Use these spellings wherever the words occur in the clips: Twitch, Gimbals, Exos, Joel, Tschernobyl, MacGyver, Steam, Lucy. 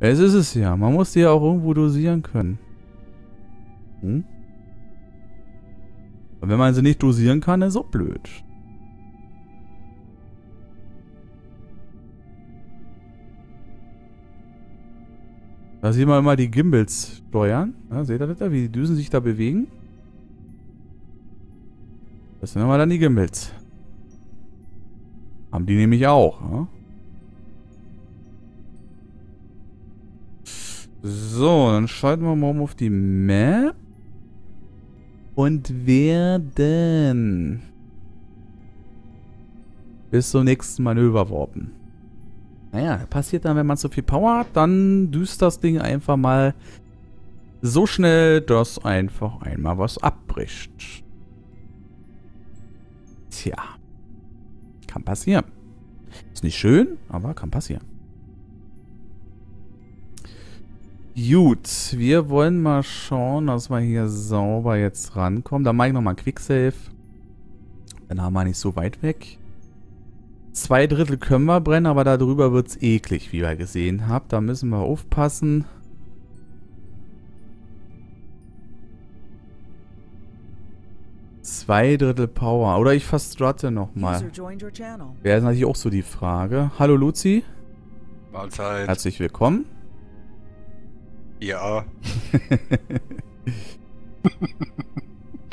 Es ist es ja. Man muss die ja auch irgendwo dosieren können. Hm? Und wenn man sie nicht dosieren kann, ist so blöd. Da sieht man immer die Gimbals steuern. Ja, seht ihr das da, wie die Düsen sich da bewegen? Das sind immer dann die Gimbals. Haben die nämlich auch. Ja? So, dann schalten wir mal um auf die Map. Und werden bis zum nächsten Manöver warpen. Naja, passiert dann, wenn man zu viel Power hat, dann düst das Ding einfach mal so schnell, dass einfach einmal was abbricht. Tja. Kann passieren. Ist nicht schön, aber kann passieren. Gut, wir wollen mal schauen, dass wir hier sauber jetzt rankommen. Da mache ich nochmal ein Quicksave. Dann haben wir nicht so weit weg. 2 Drittel können wir brennen, aber darüber wird es eklig, wie ihr gesehen habt. Da müssen wir aufpassen. Zwei Drittel Power. Oder ich verstrutte nochmal. Wäre natürlich auch so die Frage. Hallo Lucy. Mahlzeit. Herzlich willkommen. Ja.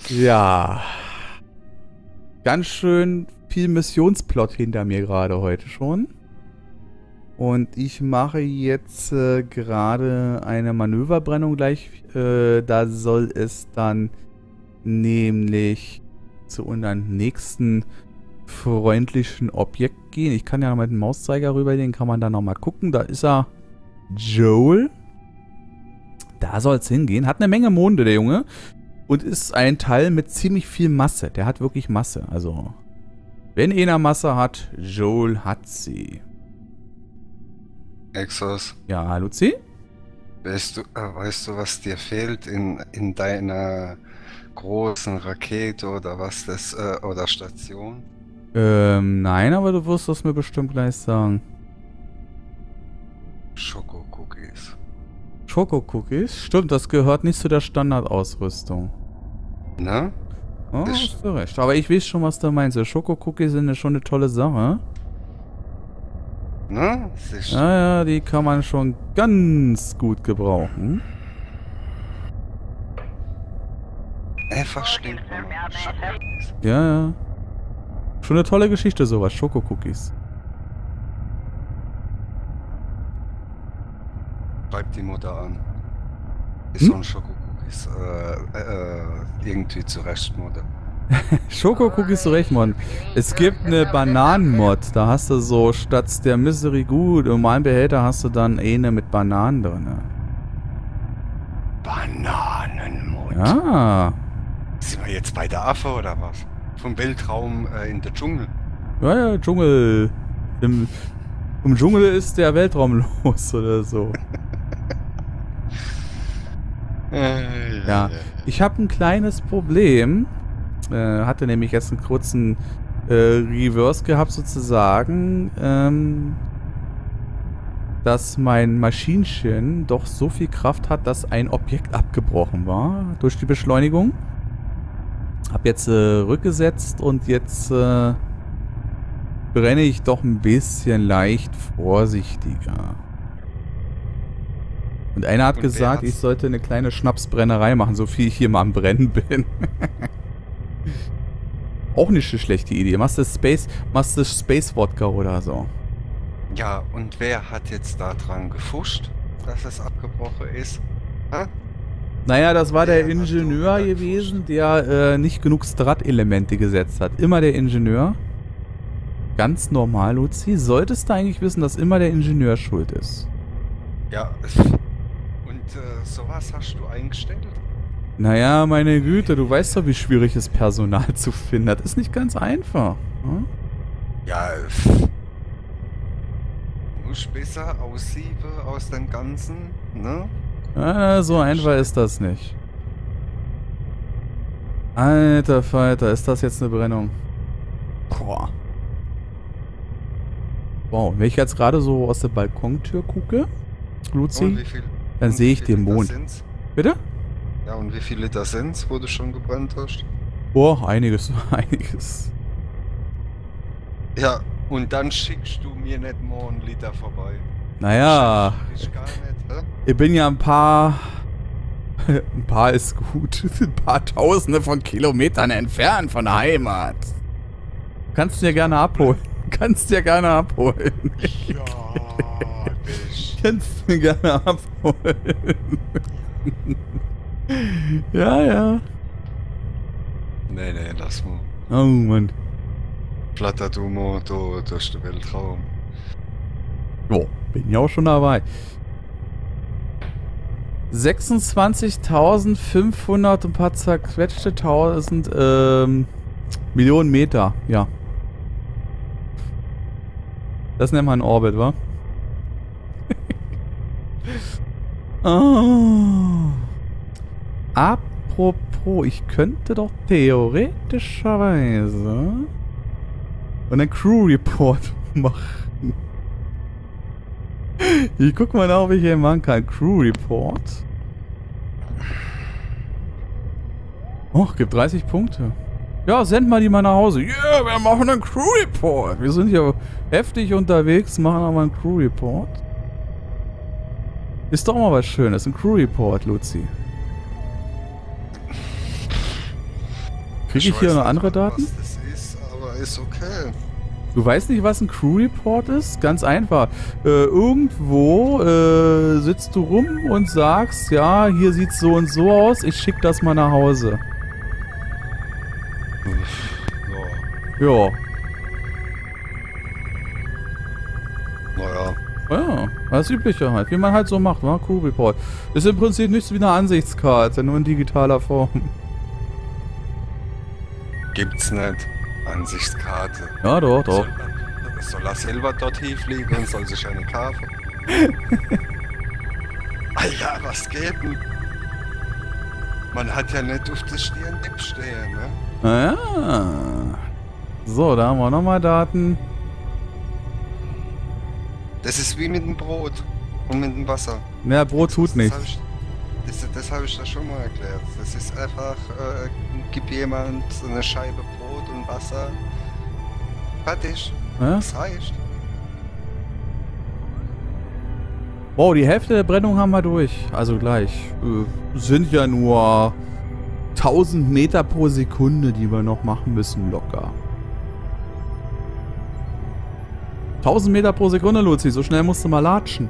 Ja. Ganz schön viel Missionsplot hinter mir gerade heute schon. Und ich mache jetzt gerade eine Manöverbrennung gleich. Da soll es dann nämlich zu unserem nächsten freundlichen Objekt gehen. Ich kann ja noch mit dem Mauszeiger rüber, den kann man dann nochmal gucken. Da ist er, Joel. Da soll es hingehen. Hat eine Menge Monde, der Junge. Und ist ein Teil mit ziemlich viel Masse. Der hat wirklich Masse. Also, wenn einer Masse hat, Joel hat sie. Exos. Ja, Lucy? Weißt du, was dir fehlt in deiner großen Rakete oder was das, oder Station? Nein, aber du wirst es mir bestimmt gleich sagen. Schoko-Cookies. Schoko-Cookies? Stimmt, das gehört nicht zu der Standardausrüstung. Na? Oh, hast du recht. Aber ich weiß schon, was du meinst. Schoko-Cookies sind schon eine tolle Sache. Na? Sicher. Naja, die kann man schon ganz gut gebrauchen. Einfach stinkt. Ja, ja. Schon eine tolle Geschichte sowas, Schoko-Cookies. Schreibt die Mutter an. Ist so ein Schoko-Cookies irgendwie zurecht-Mod. Schoko-Cookies zurecht-Mod. Es gibt eine Bananen-Mod. Da hast du so statt der Misery Good und mein Behälter hast du dann eine mit Bananen drin. Bananen-Mod. Ja. Sind wir jetzt bei der Affe oder was? Vom Weltraum in der Dschungel. Ja, ja, Dschungel. Im Dschungel ist der Weltraum los oder so. Ja, ich habe ein kleines Problem. Hatte nämlich jetzt einen kurzen Reverse gehabt sozusagen, dass mein Maschinchen doch so viel Kraft hat, dass ein Objekt abgebrochen war durch die Beschleunigung. Hab jetzt rückgesetzt und jetzt brenne ich doch ein bisschen leicht vorsichtiger. Und einer hat gesagt, ich sollte eine kleine Schnapsbrennerei machen, so viel ich hier mal am Brennen bin. Auch nicht eine schlechte Idee. Machst du Space-Wodka oder so. Ja, und wer hat jetzt da dran gefuscht, dass es abgebrochen ist? Ha? Naja, das war der Ingenieur gewesen, der nicht genug Strat-Elemente gesetzt hat. Immer der Ingenieur. Ganz normal, Luzi. Solltest du eigentlich wissen, dass immer der Ingenieur schuld ist. Ja, und sowas hast du eingestellt? Naja, meine Güte, du weißt doch, wie schwierig es ist, Personal zu finden. Das ist nicht ganz einfach. Hm? Ja, muss besser aussieben aus dem Ganzen, ne? Ah, so einfach ist das nicht. Alter Falter, ist das jetzt eine Brennung? Boah. Wow, wenn ich jetzt gerade so aus der Balkontür gucke, Lucy, dann sehe ich den Mond. Bitte? Ja, und wie viele Liter sind's, wo du schon gebrannt hast? Boah, einiges, einiges. Ja, und dann schickst du mir nicht mal einen Liter vorbei. Naja, ich gar nicht, ich bin ja ein paar... Ein paar ist gut. Ein paar Tausende von Kilometern entfernt von der Heimat. Kannst du dir gerne abholen. Kannst du dir gerne abholen. Ja, ich. Kannst du dir gerne abholen. Ja, ja. Nee, nee, lass mal. Oh, Mann. Flattert Humor durch den Weltraum. Jo, bin ja auch schon dabei. 26.500 und paar zerquetschte 1000 Millionen Meter, ja. Das nennt man Orbit, wa? Oh. Apropos, ich könnte doch theoretischerweise einen Crew Report machen. Ich guck mal nach, ob ich hier machen kann. Crew Report. Och, gibt 30 Punkte. Ja, send mal die mal nach Hause. Yeah, wir machen einen Crew Report. Wir sind hier heftig unterwegs, machen aber einen Crew Report. Ist doch mal was Schönes, ein Crew Report, Luzi. Krieg ich hier noch andere Daten? Ich weiß nicht, was das ist, aber ist okay. Du weißt nicht, was ein Crew Report ist? Ganz einfach. Irgendwo sitzt du rum und sagst, ja, hier sieht's so und so aus, ich schick das mal nach Hause. Ja. Ja. Naja. Ja, das Übliche halt, wie man halt so macht, ne? Crew Report. Ist im Prinzip nichts wie eine Ansichtskarte, nur in digitaler Form. Gibt's nicht. Ansichtskarte. Ja, doch, doch. Soll er selber dort hinfliegen und soll sich eine Karte. Alter, was geht denn? Man hat ja nicht auf der Stirn App stehen, ne? Ah. So, da haben wir nochmal Daten. Das ist wie mit dem Brot und mit dem Wasser. Ja, Brot tut nichts. Das habe ich da schon mal erklärt. Das ist einfach, gib jemand eine Scheibe Brot und Wasser. Fertig. Ja? Das reicht. Wow, die Hälfte der Brennung haben wir durch. Also gleich. Sind ja nur 1000 Meter pro Sekunde, die wir noch machen müssen, locker. 1000 Meter pro Sekunde, Luzi. So schnell musst du mal latschen.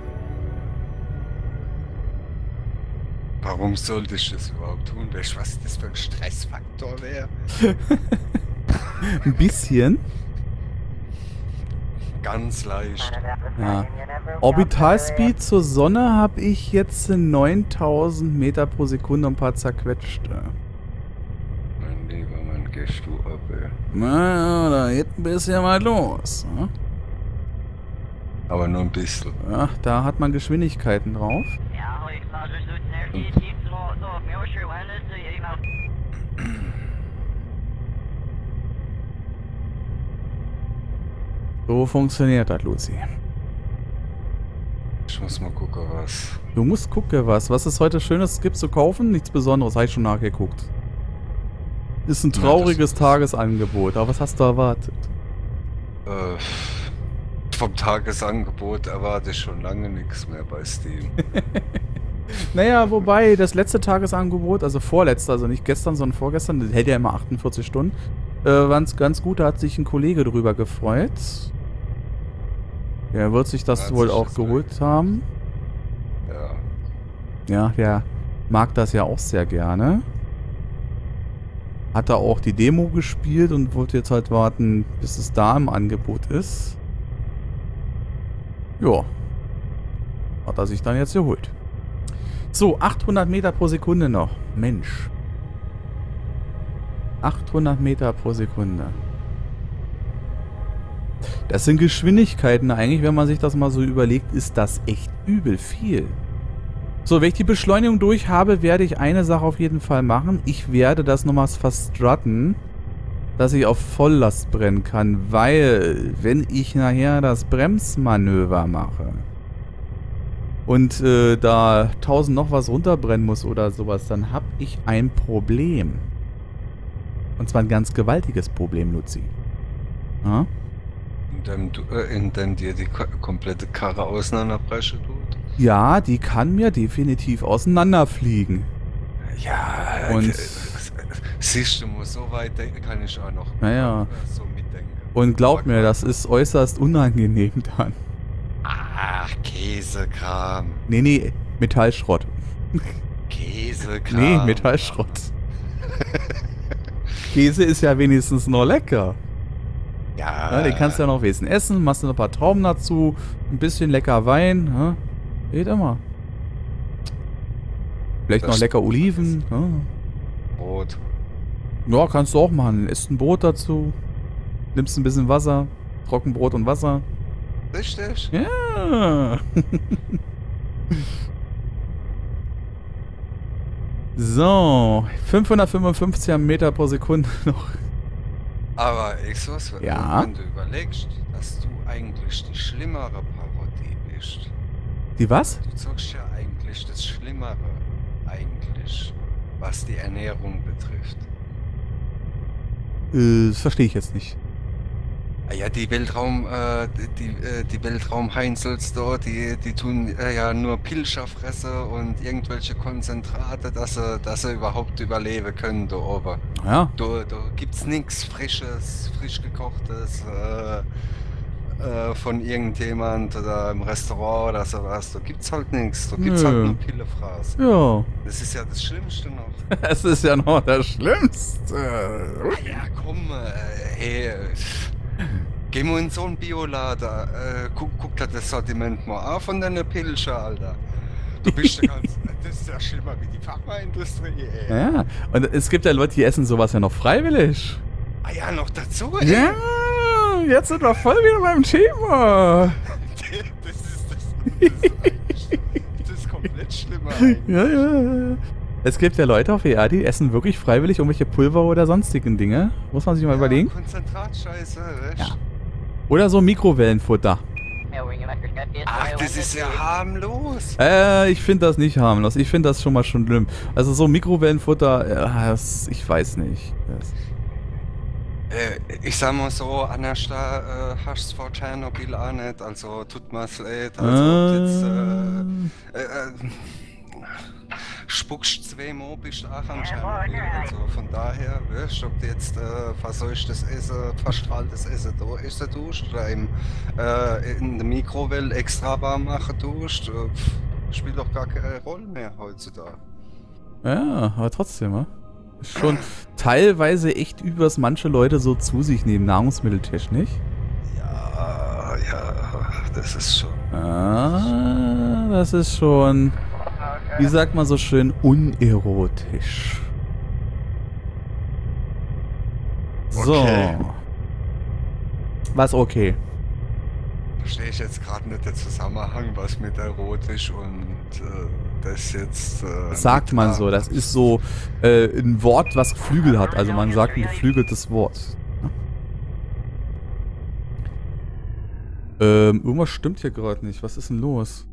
Warum sollte ich das überhaupt tun? Weißt du, was das für ein Stressfaktor wäre? Ein bisschen. Ganz leicht. Ja. Orbitalspeed zur Sonne habe ich jetzt 9000 Meter pro Sekunde und ein paar zerquetschte. Mein lieber Mann, gehst du ab, ey. Na ja, da geht ein bisschen mal los. Ne? Aber nur ein bisschen. Ach, da hat man Geschwindigkeiten drauf. So funktioniert das, Lucy. Ich muss mal gucken, was. Du musst gucken, was. Was es heute Schönes gibt zu kaufen? Nichts Besonderes, habe ich schon nachgeguckt. Ist ein trauriges Tagesangebot, aber was hast du erwartet? Vom Tagesangebot erwarte ich schon lange nichts mehr bei Steam. Naja, wobei, das letzte Tagesangebot, also vorletzte, also nicht gestern, sondern vorgestern, das hält ja immer 48 Stunden, waren's ganz gut, da hat sich ein Kollege drüber gefreut. Der wird sich das wohl auch geholt haben. Ja. Ja, der mag das ja auch sehr gerne. Hat da auch die Demo gespielt und wollte jetzt halt warten, bis es da im Angebot ist. Ja. Hat er sich dann jetzt geholt. So, 800 Meter pro Sekunde noch. Mensch. 800 Meter pro Sekunde. Das sind Geschwindigkeiten eigentlich, wenn man sich das mal so überlegt, ist das echt übel viel. So, wenn ich die Beschleunigung durch habe, werde ich eine Sache auf jeden Fall machen. Ich werde das nochmals verstrutten, dass ich auf Volllast brennen kann, weil wenn ich nachher das Bremsmanöver mache... und da 1000 noch was runterbrennen muss oder sowas, dann habe ich ein Problem. Und zwar ein ganz gewaltiges Problem, Lucy. Ja? Indem dir die komplette Karre auseinanderbrechen tut? Ja, die kann mir definitiv auseinanderfliegen. Ja, und siehst du, so weit denken kann ich auch noch so mitdenken. Und glaub mir, das ist äußerst unangenehm dann. Ach, Käsekram. Nee, nee, Metallschrott. Käsekram. Nee, Metallschrott. Käse ist ja wenigstens noch lecker. Ja. Ja, den kannst du ja noch wesen essen, machst du noch ein paar Trauben dazu, ein bisschen lecker Wein, ja, geht immer. Vielleicht das noch lecker Oliven. Ja. Brot. Ja, kannst du auch machen. Isst ein Brot dazu, nimmst ein bisschen Wasser, Trockenbrot und Wasser. Richtig? Ja. So, 555 Meter pro Sekunde noch. Aber Exos, wenn du überlegst, dass du eigentlich die schlimmere Parodie bist. Die was? Du zockst ja eigentlich das Schlimmere, was die Ernährung betrifft. Das verstehe ich jetzt nicht. Ja, die Weltraum-Heinzels dort, die tun ja nur Pilcherfresse und irgendwelche Konzentrate, dass sie überhaupt überleben können da oben. Ja. Da gibt's nichts Frisches, frisch gekochtes von irgendjemand oder im Restaurant oder sowas. Da gibt's halt nichts. Da gibt's halt nur Pillefraß. Ja. Das ist ja das Schlimmste noch. Es ist ja noch das Schlimmste. Ja, komm, hey. Gehen wir in so einen Bioladen, guck dir das Sortiment mal an von deiner Pilcher, Alter. Du bist ja ganz, das ist ja schlimmer wie die Pharmaindustrie, ey. Ja, und es gibt ja Leute, die essen sowas ja noch freiwillig. Ah ja, noch dazu, ey. Ja, jetzt sind wir voll wieder beim Thema. Das ist komplett schlimmer eigentlich. Ja. Es gibt ja Leute auf der Erde, die essen wirklich freiwillig irgendwelche Pulver oder sonstigen Dinge. Muss man sich mal überlegen. Konzentratscheiße, ja. Oder so Mikrowellenfutter. Ach, das ist ja harmlos. Ich finde das nicht harmlos. Ich finde das schon mal schon schlimm. Also so Mikrowellenfutter, ich weiß nicht. Ich sag mal so, anders da hast du vor Tschernobyl auch nicht. Also tut mir's leid. Also spuckst zweimal, bist auch anscheinend. Also von daher, weißt du, ob du jetzt verseuchtes Essen, verstrahltes Essen da essen tust oder in der Mikrowelle extra warm machen tust, spielt doch gar keine Rolle mehr heutzutage. Ja, aber trotzdem, ne? Schon teilweise echt übers manche Leute so zu sich nehmen, nahrungsmitteltechnisch. Ja, das ist schon. Ah, das ist schon. Wie sagt man so schön, unerotisch. So. Okay. Was okay? Verstehe ich jetzt gerade nicht den Zusammenhang, was mit erotisch und das jetzt... sagt man so, das ist so ein Wort, was Flügel hat. Also man sagt ein geflügeltes Wort. Irgendwas stimmt hier gerade nicht. Was ist denn los?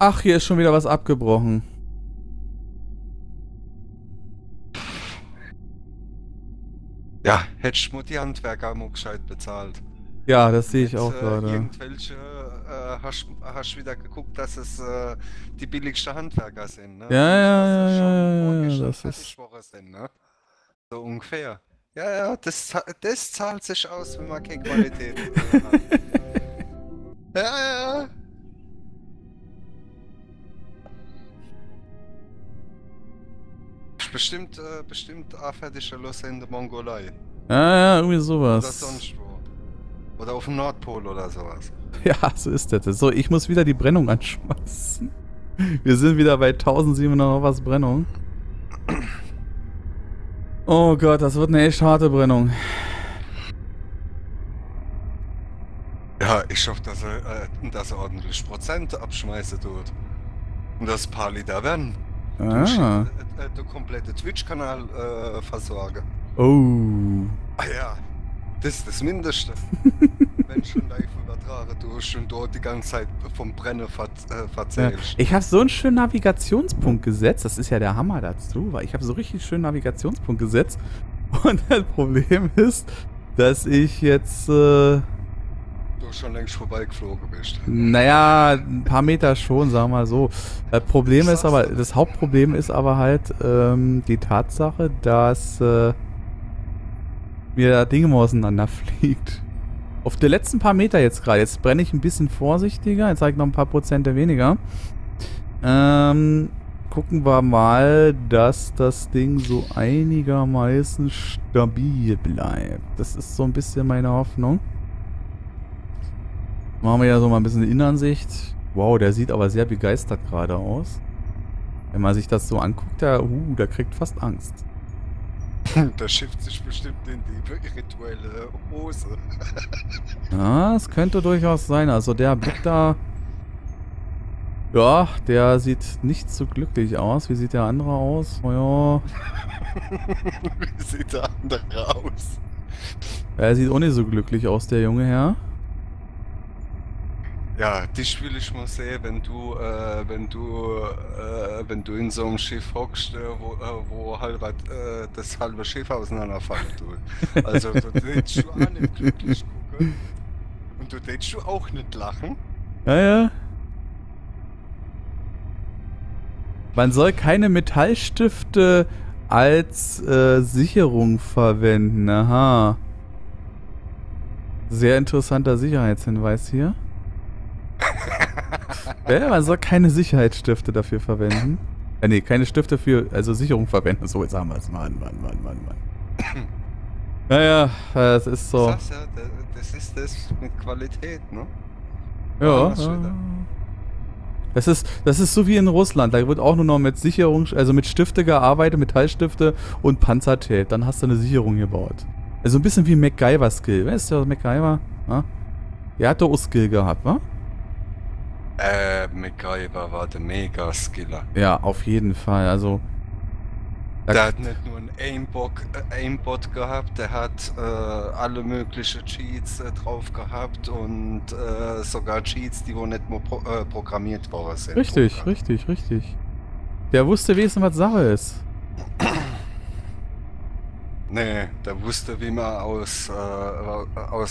Ach, hier ist schon wieder was abgebrochen. Ja, hättest du die Handwerker mal gescheit bezahlt. Ja, das sehe ich auch gerade. Irgendwelche hast wieder geguckt, dass es die billigsten Handwerker sind, ne? Ja, das ist... sind, ne? So ungefähr. Ja, das zahlt sich aus, wenn man keine Qualität hat. Ja. Bestimmt auch fertige Losse in der Mongolei. Ja, irgendwie sowas. Oder sonst wo. Oder auf dem Nordpol oder sowas. Ja, so ist das. So, ich muss wieder die Brennung anschmeißen. Wir sind wieder bei 1700 noch was Brennung. Oh Gott, das wird eine echt harte Brennung. Ja, ich hoffe, dass er ordentlich Prozent abschmeißen tut. Und das paar Liter werden. Ah. Den kompletten Twitch-Kanal versorgen. Oh. Ah ja, das ist das Mindeste. Wenn schon live übertragen, du schon dort die ganze Zeit vom Brenne verzählt. Ich habe so einen schönen Navigationspunkt gesetzt, das ist ja der Hammer dazu, weil ich habe so richtig schönen Navigationspunkt gesetzt und das Problem ist, dass ich jetzt... Du schon längst vorbeigeflogen bist. Naja, ein paar Meter schon, sagen wir mal so. Das Problem ist aber, das Hauptproblem ist aber halt die Tatsache, dass mir da Dinge mal auseinanderfliegt. Auf der letzten paar Meter jetzt gerade. Jetzt brenne ich ein bisschen vorsichtiger. Jetzt habe ich noch ein paar Prozente weniger. Gucken wir mal, dass das Ding so einigermaßen stabil bleibt. Das ist so ein bisschen meine Hoffnung. Machen wir ja so mal ein bisschen Innenansicht. Wow, der sieht aber sehr begeistert gerade aus. Wenn man sich das so anguckt, der kriegt fast Angst. Da schifft sich bestimmt in die rituelle Hose. Ja, es könnte durchaus sein. Also der Blick da... Ja, der sieht nicht so glücklich aus. Wie sieht der andere aus? Oh ja. Wie sieht der andere aus? Er sieht auch nicht so glücklich aus, der junge Herr. Ja, dich will ich mal sehen, wenn du, wenn du in so einem Schiff hockst, wo das halbe Schiff auseinanderfallen tut. Also du tätst schon auch nicht glücklich gucken und du tätst schon auch nicht lachen. Ja, ja. Man soll keine Metallstifte als Sicherung verwenden, aha. Sehr interessanter Sicherheitshinweis hier. Ja, man soll keine Sicherheitsstifte dafür verwenden. Ne, keine Stifte für, also Sicherung verwenden. So, jetzt haben wir es. Mann. Naja, das ist so. Das ist das mit Qualität, ne? Ja. Das ist so wie in Russland. Da wird auch nur noch mit Sicherung, also mit Stifte gearbeitet, Metallstifte und Panzertape. Dann hast du eine Sicherung gebaut. Also ein bisschen wie MacGyver-Skill. Wer ist der MacGyver? Ja? Der hat doch auch Skill gehabt, wa? MacGyver war der Mega-Skiller. Ja, auf jeden Fall, also... Der hat nicht nur einen Aimbot gehabt, der hat alle möglichen Cheats drauf gehabt und sogar Cheats, die wohl nicht mehr programmiert worden sind. Richtig, richtig. Der wusste wenigstens, was Sache ist. Nee, der wusste, wie man aus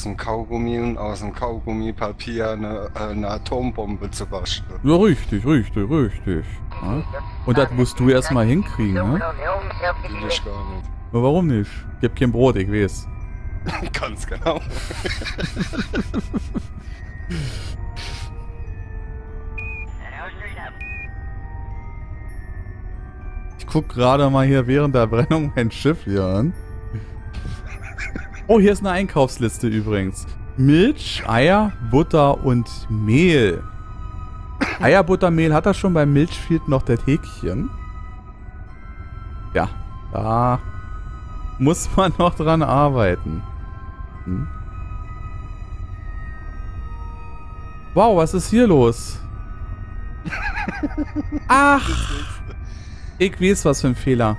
dem Kaugummi und aus dem Kaugummipapier eine Atombombe zu basteln. Ja, richtig. Ja. Und das musst du erstmal hinkriegen, ne? Will ich gar nicht. Aber warum nicht? Ich hab kein Brot, ich weiß. Ganz genau. Ich guck gerade mal hier während der Brennung mein Schiff hier an. Oh, hier ist eine Einkaufsliste übrigens. Milch, Eier, Butter und Mehl. Eier, Butter, Mehl hat er schon, bei Milch fehlt noch das Häkchen. Ja, da muss man noch dran arbeiten. Hm. Wow, was ist hier los? Ach! Ich weiß, was für ein Fehler.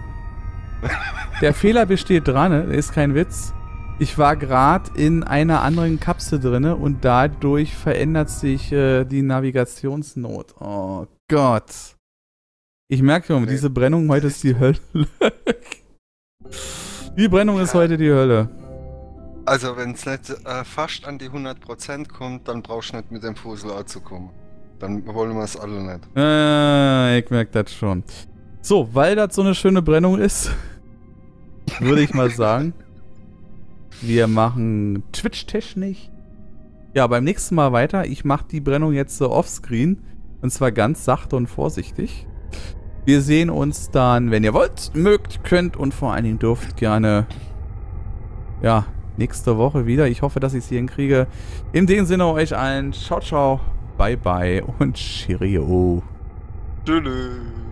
Der Fehler besteht dran, ist kein Witz. Ich war gerade in einer anderen Kapsel drin und dadurch verändert sich die Navigationsnot. Oh Gott. Ich merke schon, diese Brennung heute ist die Hölle. Die Brennung ist heute die Hölle. Also wenn es nicht fast an die 100% kommt, dann brauchst du nicht mit dem Fusel anzukommen. Dann wollen wir es alle nicht. Ich merke das schon. So, weil das so eine schöne Brennung ist, würde ich mal sagen, wir machen Twitch-Technik. Ja, beim nächsten Mal weiter. Ich mache die Brennung jetzt so offscreen. Und zwar ganz sachte und vorsichtig. Wir sehen uns dann, wenn ihr wollt, mögt, könnt und vor allen Dingen dürft gerne, ja, nächste Woche wieder. Ich hoffe, dass ich es hier hinkriege. In dem Sinne euch allen, ciao, ciao, bye, bye und cheerio. Tschüss.